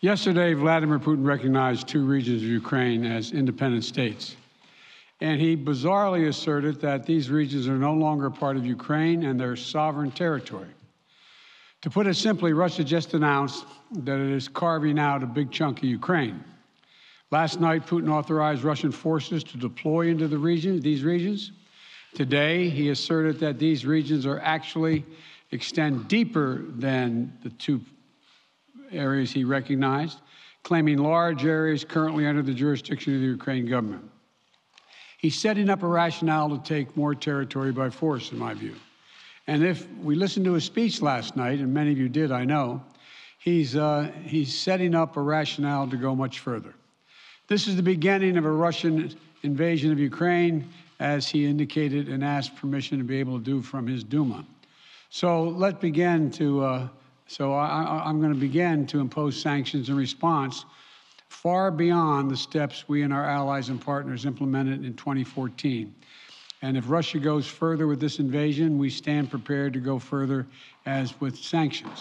Yesterday, Vladimir Putin recognized two regions of Ukraine as independent states, and he bizarrely asserted that these regions are no longer part of Ukraine and their sovereign territory. To put it simply, Russia just announced that it is carving out a big chunk of Ukraine. Last night, Putin authorized Russian forces to deploy into these regions. Today, he asserted that these regions are actually extend deeper than the two areas he recognized, claiming large areas currently under the jurisdiction of the Ukraine government. He's setting up a rationale to take more territory by force, in my view. And if we listened to his speech last night, and many of you did, I know, he's setting up a rationale to go much further. This is the beginning of a Russian invasion of Ukraine, as he indicated and asked permission to be able to do from his Duma. So let's begin to. So I'm going to begin to impose sanctions in response far beyond the steps we and our allies and partners implemented in 2014. And if Russia goes further with this invasion, we stand prepared to go further as with sanctions.